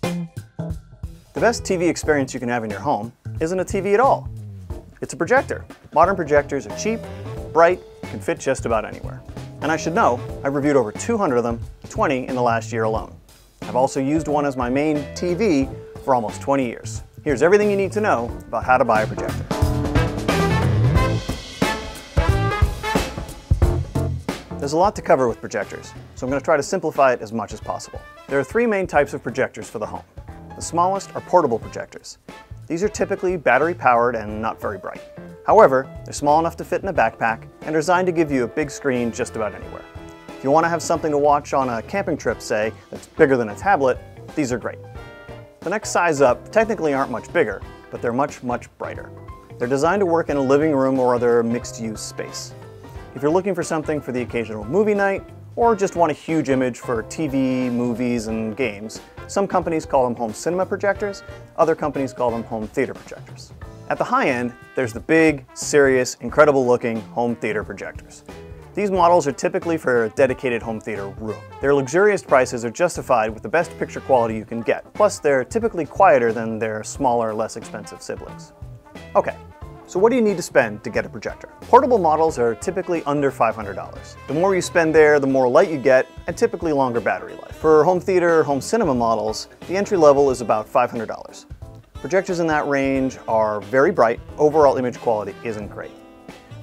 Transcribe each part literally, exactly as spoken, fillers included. The best T V experience you can have in your home isn't a T V at all. It's a projector. Modern projectors are cheap, bright, can fit just about anywhere. And I should know, I've reviewed over two hundred of them, twenty in the last year alone. I've also used one as my main T V for almost twenty years. Here's everything you need to know about how to buy a projector. There's a lot to cover with projectors, so I'm going to try to simplify it as much as possible. There are three main types of projectors for the home. The smallest are portable projectors. These are typically battery powered and not very bright. However, they're small enough to fit in a backpack and are designed to give you a big screen just about anywhere. If you want to have something to watch on a camping trip, say, that's bigger than a tablet, these are great. The next size up technically aren't much bigger, but they're much, much brighter. They're designed to work in a living room or other mixed-use space. If you're looking for something for the occasional movie night, or just want a huge image for T V, movies, and games, some companies call them home cinema projectors, other companies call them home theater projectors. At the high end, there's the big, serious, incredible looking home theater projectors. These models are typically for a dedicated home theater room. Their luxurious prices are justified with the best picture quality you can get, plus they're typically quieter than their smaller, less expensive siblings. Okay, so what do you need to spend to get a projector? Portable models are typically under five hundred dollars. The more you spend there, the more light you get, and typically longer battery life. For home theater or home cinema models, the entry level is about five hundred dollars. Projectors in that range are very bright, overall image quality isn't great.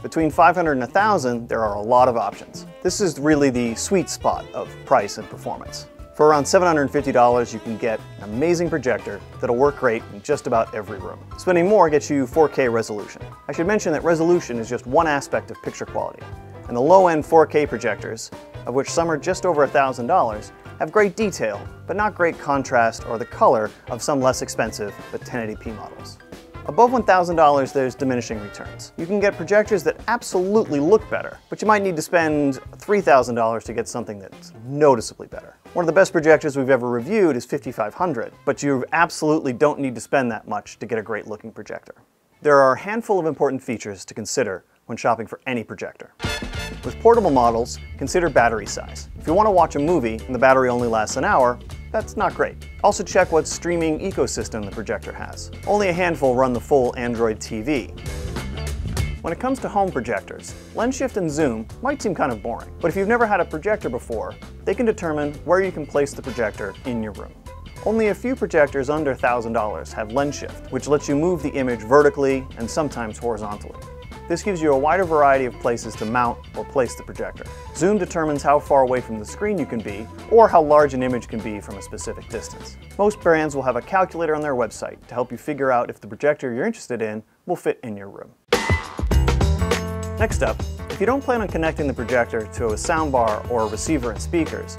Between five hundred and one thousand, there are a lot of options. This is really the sweet spot of price and performance. For around seven hundred fifty dollars, you can get an amazing projector that'll work great in just about every room. Spending more gets you four K resolution. I should mention that resolution is just one aspect of picture quality, and the low-end four K projectors, of which some are just over one thousand dollars, have great detail, but not great contrast or the color of some less expensive but ten eighty p models. Above one thousand dollars, there's diminishing returns. You can get projectors that absolutely look better, but you might need to spend three thousand dollars to get something that's noticeably better. One of the best projectors we've ever reviewed is fifty-five hundred dollars, but you absolutely don't need to spend that much to get a great looking projector. There are a handful of important features to consider when shopping for any projector. With portable models, consider battery size. If you want to watch a movie and the battery only lasts an hour, that's not great. Also check what streaming ecosystem the projector has. Only a handful run the full Android T V. When it comes to home projectors, lens shift and zoom might seem kind of boring, but if you've never had a projector before, they can determine where you can place the projector in your room. Only a few projectors under one thousand dollars have lens shift, which lets you move the image vertically and sometimes horizontally. This gives you a wider variety of places to mount or place the projector. Zoom determines how far away from the screen you can be or how large an image can be from a specific distance. Most brands will have a calculator on their website to help you figure out if the projector you're interested in will fit in your room. Next up, if you don't plan on connecting the projector to a soundbar or a receiver and speakers,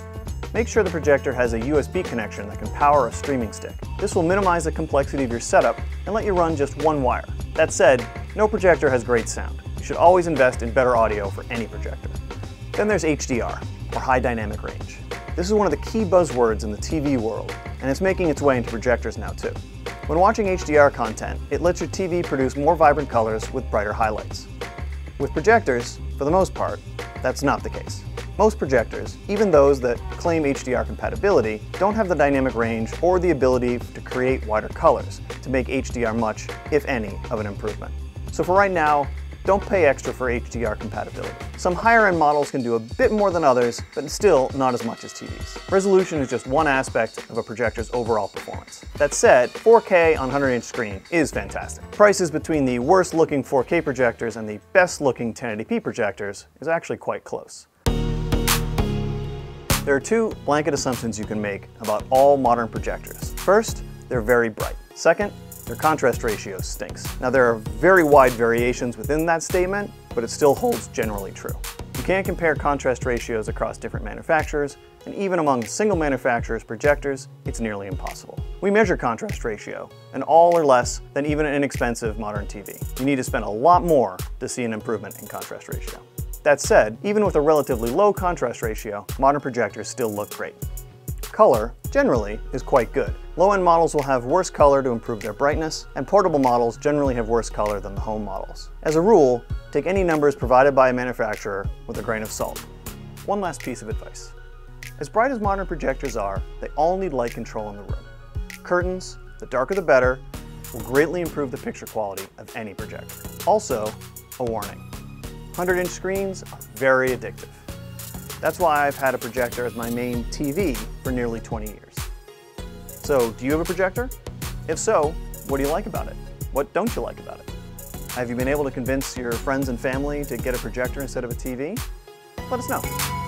make sure the projector has a U S B connection that can power a streaming stick. This will minimize the complexity of your setup and let you run just one wire. That said, no projector has great sound. You should always invest in better audio for any projector. Then there's H D R, or high dynamic range. This is one of the key buzzwords in the T V world, and it's making its way into projectors now too. When watching H D R content, it lets your T V produce more vibrant colors with brighter highlights. With projectors, for the most part, that's not the case. Most projectors, even those that claim H D R compatibility, don't have the dynamic range or the ability to create wider colors to make H D R much, if any, of an improvement. So for right now, don't pay extra for H D R compatibility. Some higher-end models can do a bit more than others, but still not as much as T Vs. Resolution is just one aspect of a projector's overall performance. That said, four K on one hundred inch screen is fantastic. Prices between the worst-looking four K projectors and the best-looking ten eighty p projectors is actually quite close. There are two blanket assumptions you can make about all modern projectors. First, they're very bright. Second, their contrast ratio stinks. Now there are very wide variations within that statement, but it still holds generally true. You can't compare contrast ratios across different manufacturers, and even among single manufacturers' projectors, it's nearly impossible. We measure contrast ratio, and all are less than even an inexpensive modern T V. You need to spend a lot more to see an improvement in contrast ratio. That said, even with a relatively low contrast ratio, modern projectors still look great. Color, generally, is quite good. Low-end models will have worse color to improve their brightness, and portable models generally have worse color than the home models. As a rule, take any numbers provided by a manufacturer with a grain of salt. One last piece of advice. As bright as modern projectors are, they all need light control in the room. Curtains, the darker the better, will greatly improve the picture quality of any projector. Also, a warning, one hundred inch screens are very addictive. That's why I've had a projector as my main T V for nearly twenty years. So, do you have a projector? If so, what do you like about it? What don't you like about it? Have you been able to convince your friends and family to get a projector instead of a T V? Let us know.